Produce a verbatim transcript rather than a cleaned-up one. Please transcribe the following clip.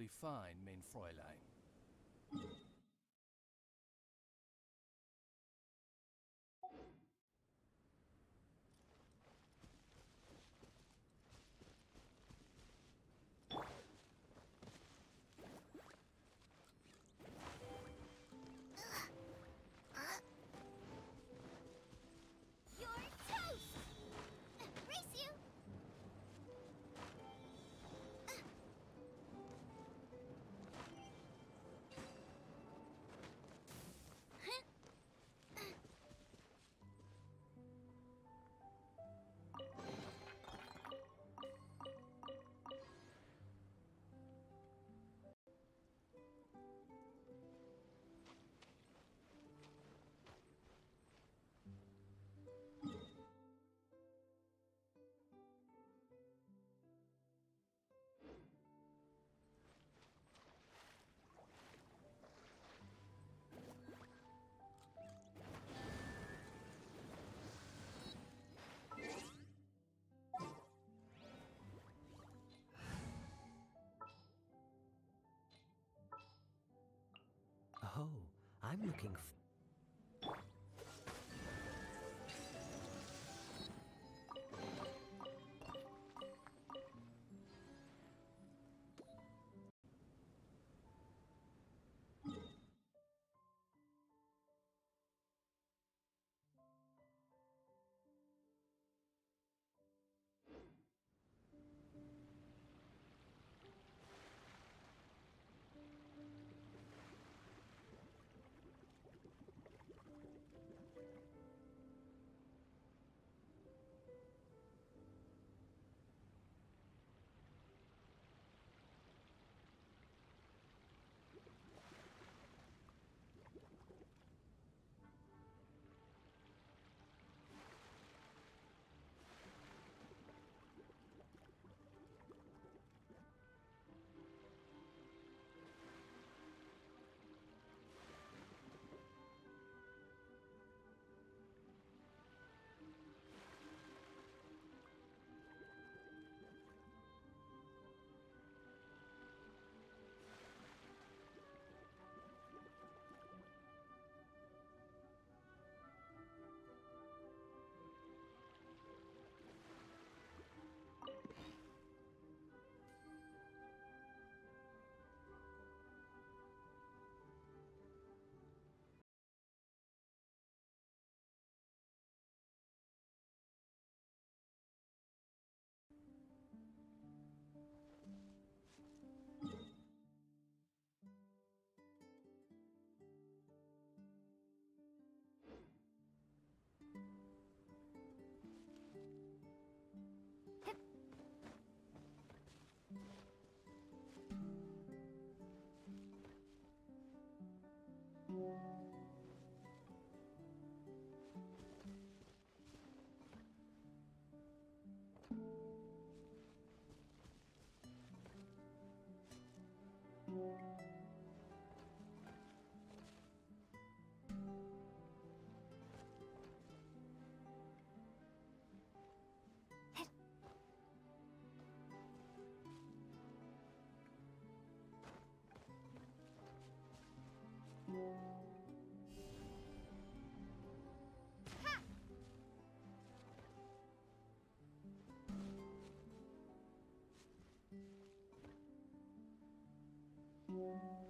perfectly fine, mein Fräulein. Oh, I'm looking for... Thank you.